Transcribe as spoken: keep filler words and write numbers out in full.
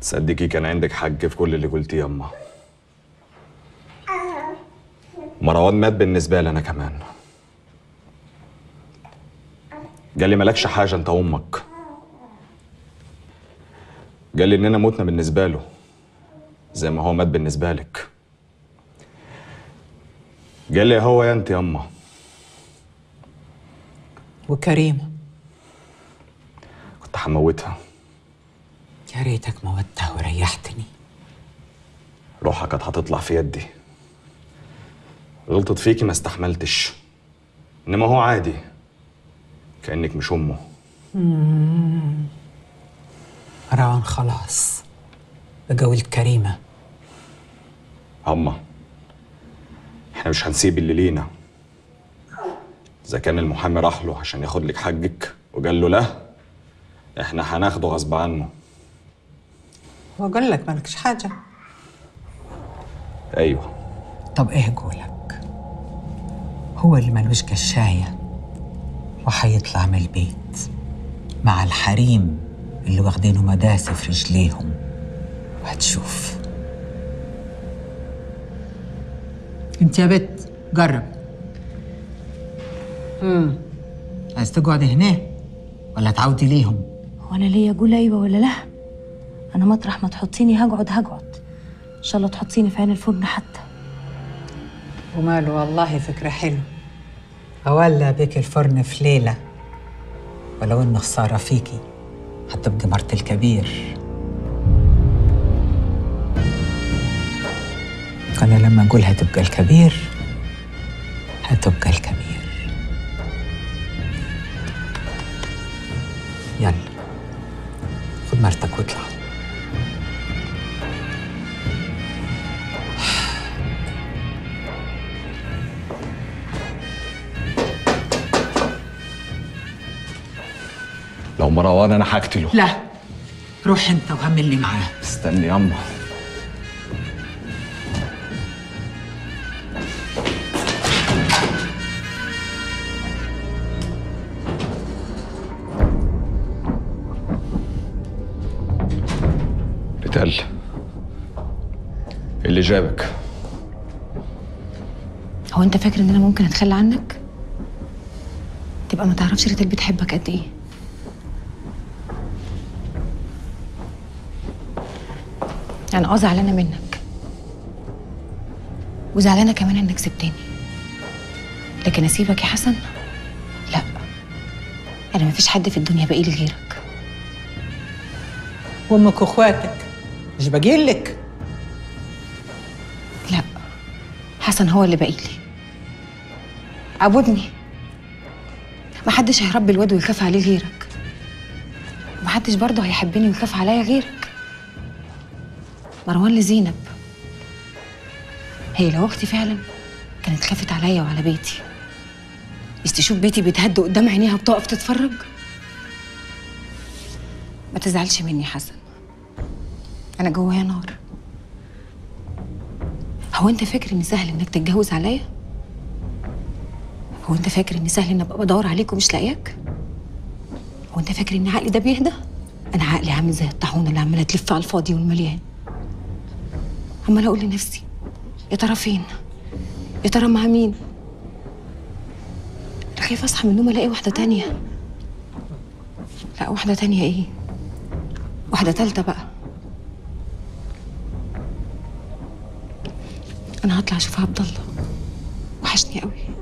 تصدقي كان عندك حق في كل اللي قلتيه يما. مروان مات بالنسبه لي انا كمان. قال لي مالكش حاجه انت وامك. قال لي اننا متنا بالنسبه له زي ما هو مات بالنسبه لك. قال لي هو يا انت يما. وكريمه كنت هموتها. يا ريتك موتها وريحتني. روحها كانت هتطلع في يدي. غلطت فيكي ما استحملتش، انما هو عادي كأنك مش امه. مروان خلاص بجولة كريمة. هما احنا مش هنسيب اللي لينا. اذا كان المحامي راح له عشان ياخد لك حقك وقال له لا، احنا هناخده غصب عنه. هو قال لك مالكش حاجة؟ ايوه. طب ايه قولك؟ هو اللي ملوش كشاية وحيطلع من البيت مع الحريم اللي واخدينه مداسة في رجليهم، وهتشوف. انت يا بت جرب. امم عايز تقعدي هنا ولا تعودي ليهم؟ هو انا ليا اقول ايوه ولا لا؟ انا مطرح ما تحطيني هقعد هقعد. ان شاء الله تحطيني في عين الفرن حتى. وماله، والله فكرة حلوة. أولى بيك الفرن في ليلة، ولو إن خسارة فيكي هتبقي مرت الكبير. أنا لما أقول هتبقى الكبير هتبقى الكبير. يلا خد مرتك واطلع. لو مروان انا هقتله. لا روح انت وهملني معاه. استني ياما. بتقل اللي جابك؟ هو انت فاكر ان انا ممكن اتخلى عنك؟ تبقى ما تعرفش ريتك بتحبك قد ايه. أنا أه زعلانة منك، وزعلانة كمان إنك سبتني، لكن أسيبك يا حسن؟ لأ، أنا مفيش حد في الدنيا بقيلي غيرك. وأمك وأخواتك مش بجيلك؟ لأ، حسن هو اللي بقيلي. عبودني، محدش هيربي الواد ويخاف عليه غيرك، ومحدش برضه هيحبني ويخاف عليا غيرك. مروان لزينب، هي لو اختي فعلا كانت خافت عليا وعلى بيتي. بس تشوف بيتي بيتهد قدام عينيها بتقف تتفرج. ما تزعلش مني حسن، انا جوايا نار. هو انت فاكر ان سهل انك تتجوز عليا؟ هو انت فاكر ان سهل ان ابقى بدور عليك ومش لاقياك؟ هو انت فاكر ان عقلي ده بيهدى؟ انا عقلي عامل زي الطاحونه اللي عماله تلف على الفاضي والمليان. عمال اقول لنفسي يا ترى فين؟ يا ترى مع مين؟ انا خايفه اصحى من النوم الاقي واحده تانيه. لا واحده تانيه ايه؟ واحده تالته بقى. انا هطلع اشوف عبد الله، وحشني قوي.